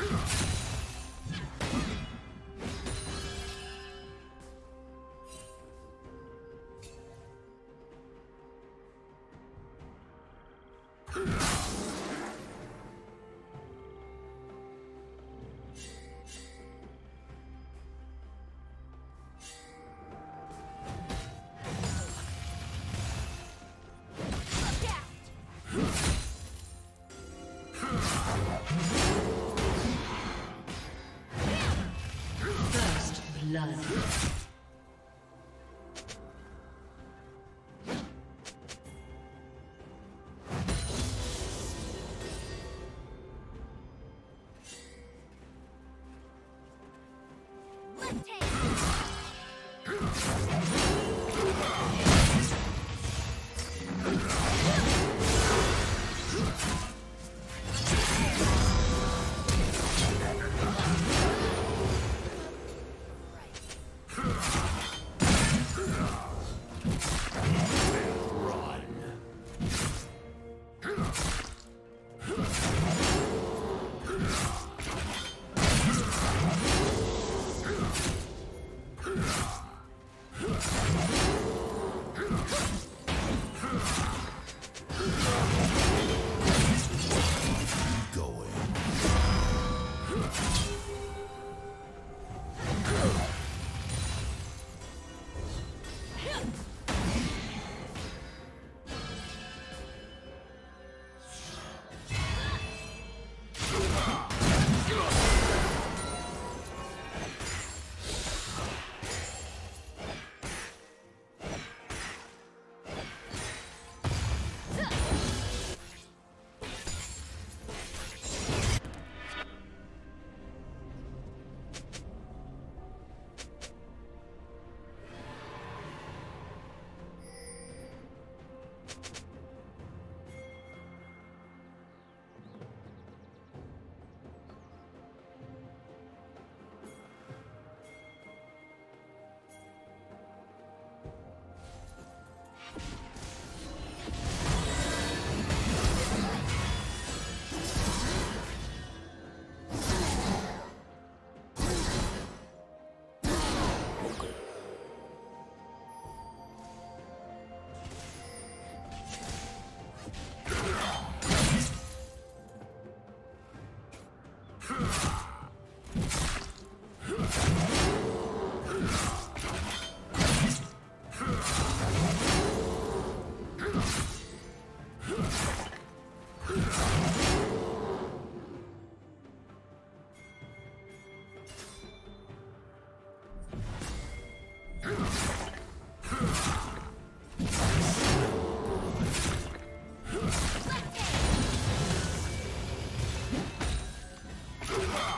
Love. Come on.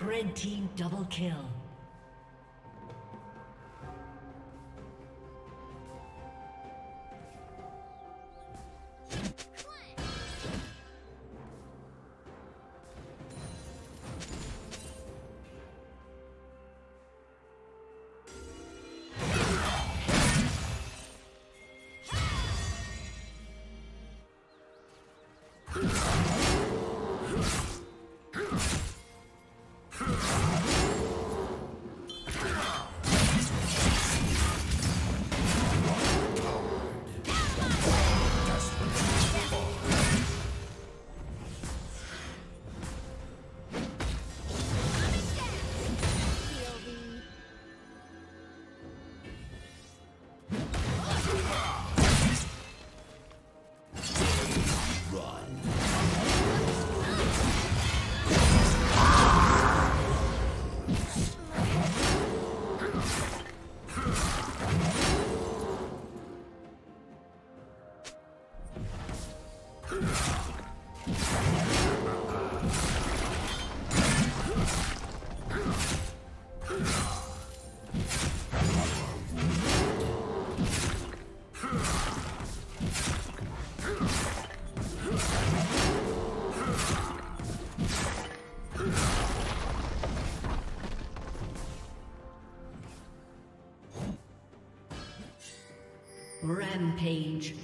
Red team double kill. Rampage.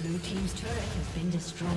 Blue team's turret has been destroyed.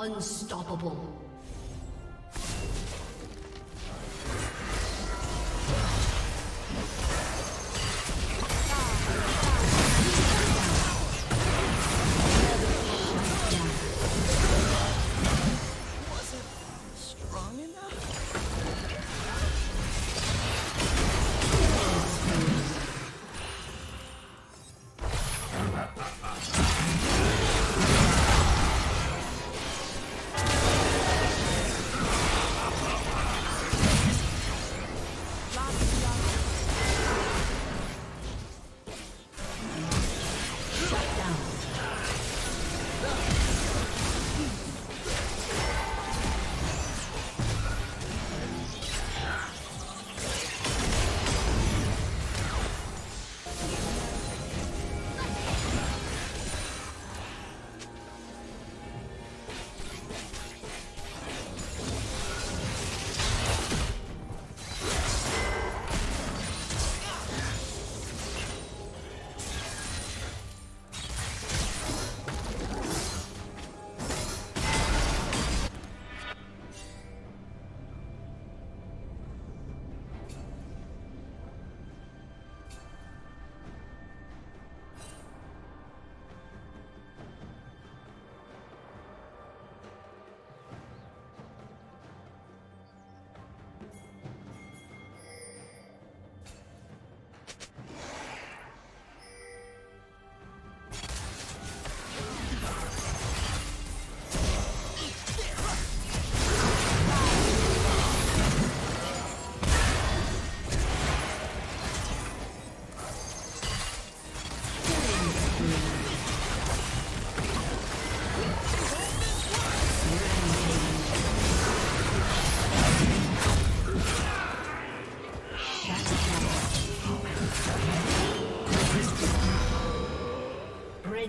Unstoppable.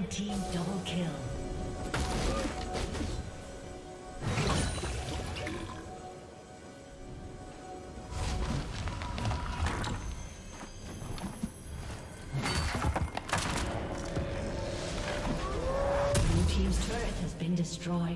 Team double kill. Blue team's turret has been destroyed.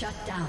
Shut down.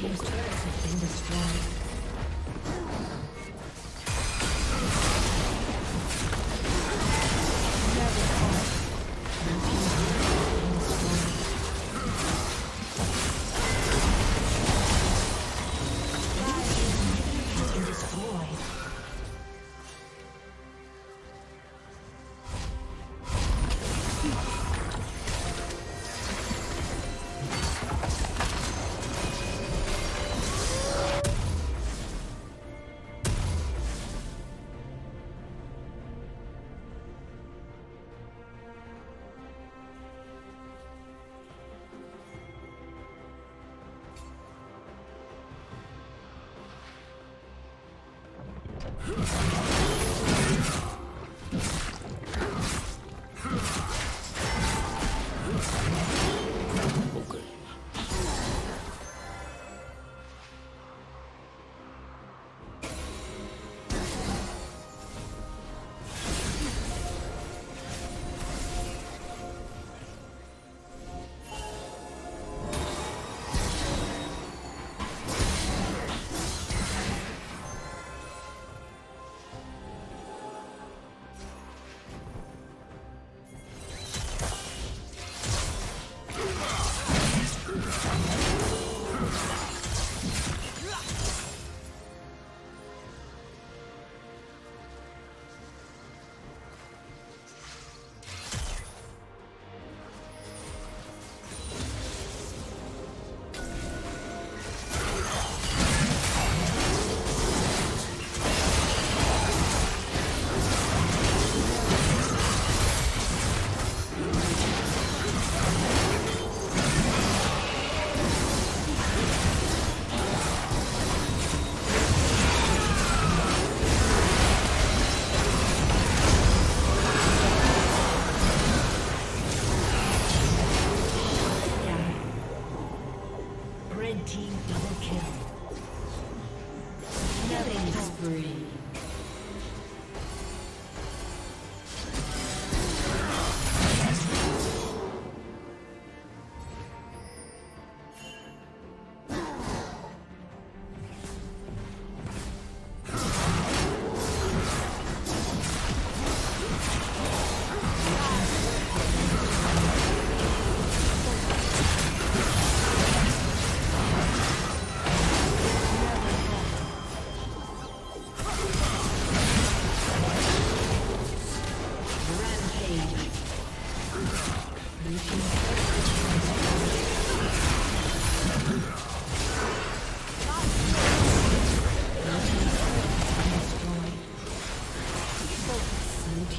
Team's turrets have been destroyed.